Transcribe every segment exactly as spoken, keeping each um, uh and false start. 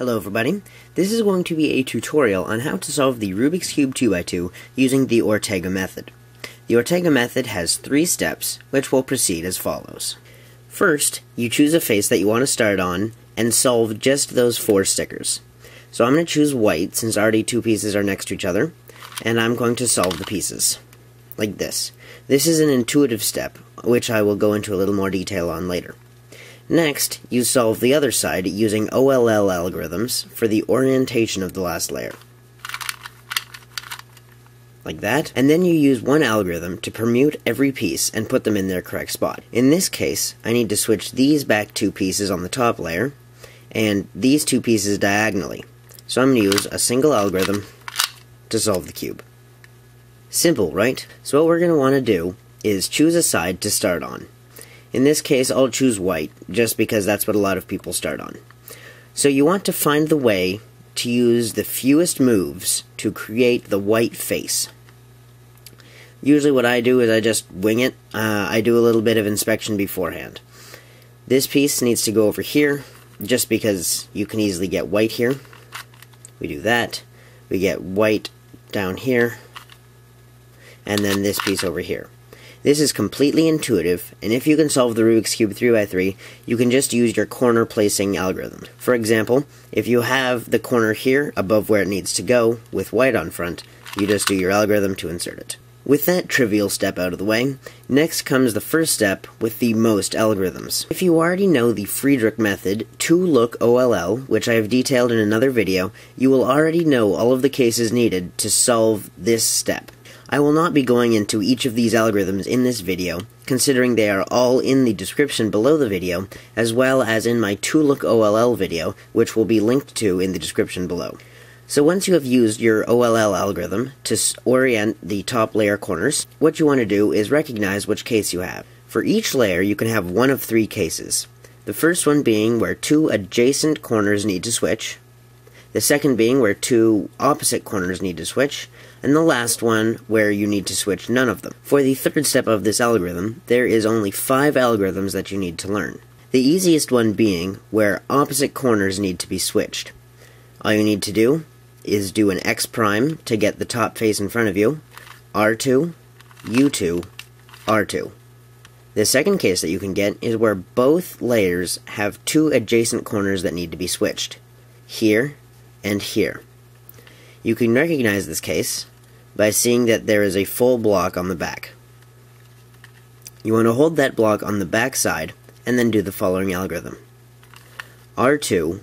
Hello everybody, this is going to be a tutorial on how to solve the Rubik's Cube two by two using the Ortega method. The Ortega method has three steps, which will proceed as follows. First, you choose a face that you want to start on and solve just those four stickers. So I'm going to choose white, since already two pieces are next to each other, and I'm going to solve the pieces, like this. This is an intuitive step, which I will go into a little more detail on later. Next, you solve the other side using O L L algorithms for the orientation of the last layer. Like that. And then you use one algorithm to permute every piece and put them in their correct spot. In this case, I need to switch these back two pieces on the top layer, and these two pieces diagonally. So I'm going to use a single algorithm to solve the cube. Simple, right? So what we're going to want to do is choose a side to start on. In this case, I'll choose white, just because that's what a lot of people start on. So you want to find the way to use the fewest moves to create the white face. Usually what I do is I just wing it. Uh, I do a little bit of inspection beforehand. This piece needs to go over here, just because you can easily get white here. We do that. We get white down here. And then this piece over here. This is completely intuitive, and if you can solve the Rubik's Cube three by three, you can just use your corner placing algorithm. For example, if you have the corner here above where it needs to go, with white on front, you just do your algorithm to insert it. With that trivial step out of the way, next comes the first step with the most algorithms. If you already know the Fridrich method to look O L L, which I have detailed in another video, you will already know all of the cases needed to solve this step. I will not be going into each of these algorithms in this video, considering they are all in the description below the video, as well as in my to-look O L L video, which will be linked to in the description below. So once you have used your O L L algorithm to orient the top layer corners, what you want to do is recognize which case you have. For each layer, you can have one of three cases. The first one being where two adjacent corners need to switch, the second being where two opposite corners need to switch, and the last one where you need to switch none of them. For the third step of this algorithm, there is only five algorithms that you need to learn. The easiest one being where opposite corners need to be switched. All you need to do is do an X prime to get the top face in front of you, R two, U two, R two. The second case that you can get is where both layers have two adjacent corners that need to be switched. Here and here. You can recognize this case by seeing that there is a full block on the back. You want to hold that block on the back side and then do the following algorithm. R two,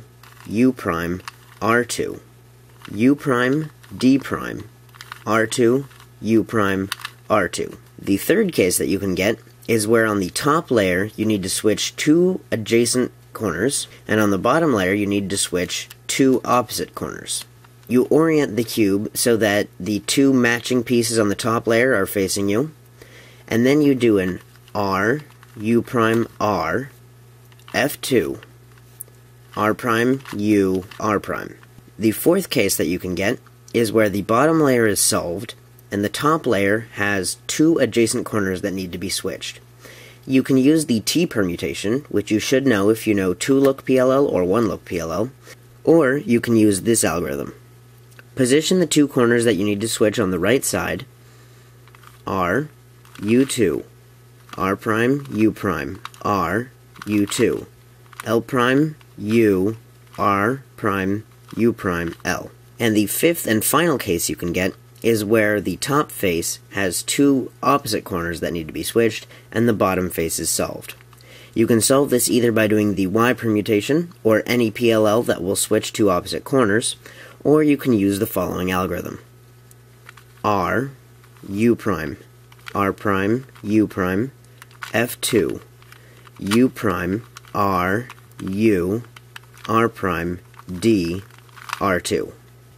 U prime, R two, U prime, D prime, R two, U prime, R two. The third case that you can get is where on the top layer you need to switch two adjacent corners, and on the bottom layer you need to switch two opposite corners. You orient the cube so that the two matching pieces on the top layer are facing you, and then you do an R, U prime, R, F two, R prime, U, R prime. The fourth case that you can get is where the bottom layer is solved and the top layer has two adjacent corners that need to be switched. You can use the T permutation, which you should know if you know two-look P L L or one-look P L L, or you can use this algorithm. Position the two corners that you need to switch on the right side, R, U two, R prime, U prime, R, U two, L prime, U, R prime, U prime, L. And the fifth and final case you can get is where the top face has two opposite corners that need to be switched and the bottom face is solved. You can solve this either by doing the Y permutation or any P L L that will switch two opposite corners, or you can use the following algorithm. R, U prime, R prime, U prime, F two, U prime, R, U, R prime, D, R two.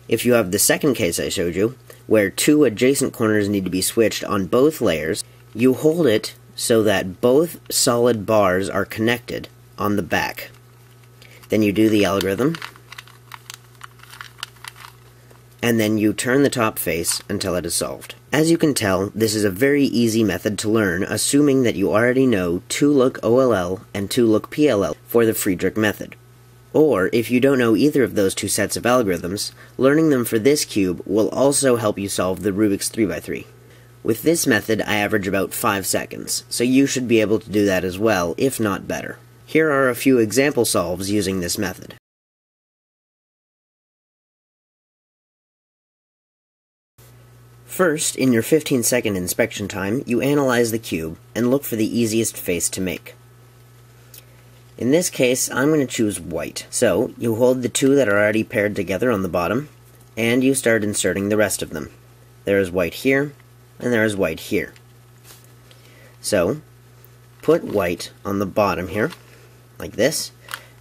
If you have the second case I showed you, where two adjacent corners need to be switched on both layers, you hold it so that both solid bars are connected on the back. Then you do the algorithm, and then you turn the top face until it is solved. As you can tell, this is a very easy method to learn, assuming that you already know to look O L L and to look P L L for the Fridrich method. Or, if you don't know either of those two sets of algorithms, learning them for this cube will also help you solve the Rubik's three by three. With this method, I average about five seconds, so you should be able to do that as well, if not better. Here are a few example solves using this method. First, in your fifteen second inspection time, you analyze the cube and look for the easiest face to make. In this case, I'm going to choose white. So, you hold the two that are already paired together on the bottom, and you start inserting the rest of them. There is white here, and there is white here. So, put white on the bottom here, like this,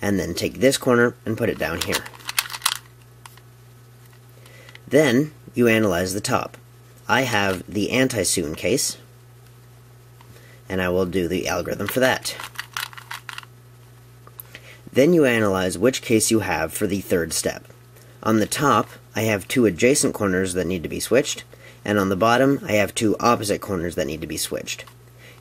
and then take this corner and put it down here. Then, you analyze the top. I have the anti-sune case, and I will do the algorithm for that. Then you analyze which case you have for the third step. On the top, I have two adjacent corners that need to be switched, and on the bottom, I have two opposite corners that need to be switched.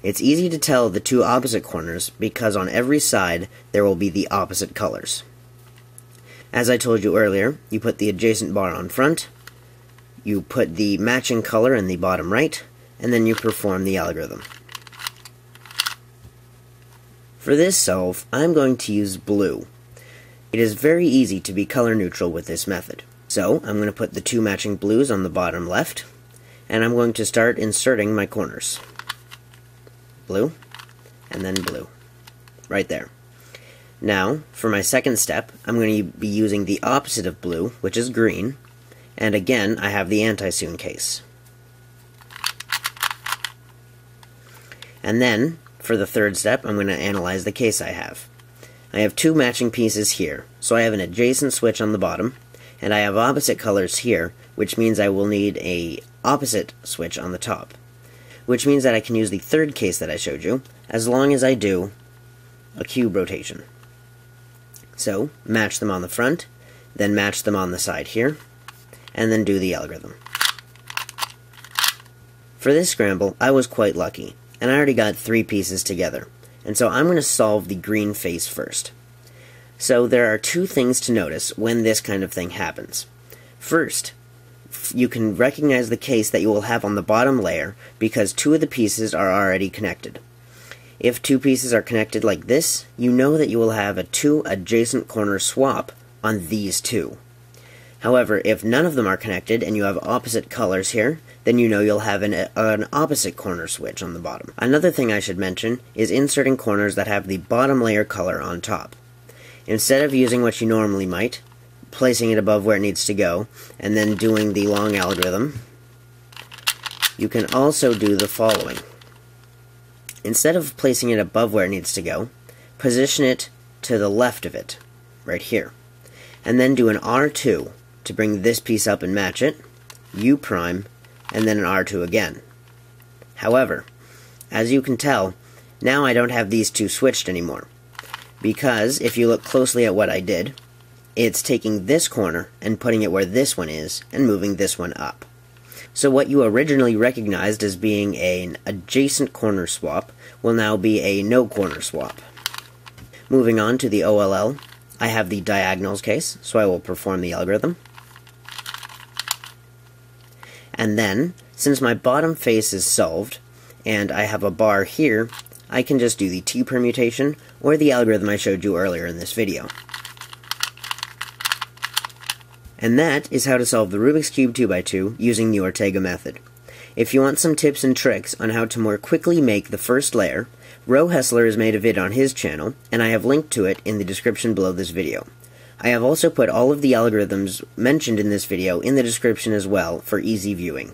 It's easy to tell the two opposite corners because on every side, there will be the opposite colors. As I told you earlier, you put the adjacent bar on front, you put the matching color in the bottom right, and then you perform the algorithm. For this solve, I'm going to use blue. It is very easy to be color neutral with this method. So, I'm going to put the two matching blues on the bottom left, and I'm going to start inserting my corners. Blue, and then blue. Right there. Now, for my second step, I'm going to be using the opposite of blue, which is green, and again, I have the anti-sune case. And then, for the third step, I'm going to analyze the case I have. I have two matching pieces here, so I have an adjacent switch on the bottom, and I have opposite colors here, which means I will need a opposite switch on the top, which means that I can use the third case that I showed you, as long as I do a cube rotation. So, match them on the front, then match them on the side here, and then do the algorithm. For this scramble, I was quite lucky. And I already got three pieces together, and so I'm going to solve the green face first. So there are two things to notice when this kind of thing happens. First, you can recognize the case that you will have on the bottom layer because two of the pieces are already connected. If two pieces are connected like this, you know that you will have a two adjacent corner swap on these two. However, if none of them are connected and you have opposite colors here, then you know you'll have an, an opposite corner switch on the bottom. Another thing I should mention is inserting corners that have the bottom layer color on top. Instead of using what you normally might, placing it above where it needs to go, and then doing the long algorithm, you can also do the following. Instead of placing it above where it needs to go, position it to the left of it, right here, and then do an R two. To bring this piece up and match it, U prime, and then an R two again. However, as you can tell, now I don't have these two switched anymore, because if you look closely at what I did, it's taking this corner and putting it where this one is and moving this one up. So what you originally recognized as being an adjacent corner swap will now be a no corner swap. Moving on to the O L L, I have the diagonals case, so I will perform the algorithm. And then, since my bottom face is solved, and I have a bar here, I can just do the T permutation, or the algorithm I showed you earlier in this video. And that is how to solve the Rubik's Cube two by two using the Ortega method. If you want some tips and tricks on how to more quickly make the first layer, Rowe Hessler has made a vid on his channel, and I have linked to it in the description below this video. I have also put all of the algorithms mentioned in this video in the description as well for easy viewing.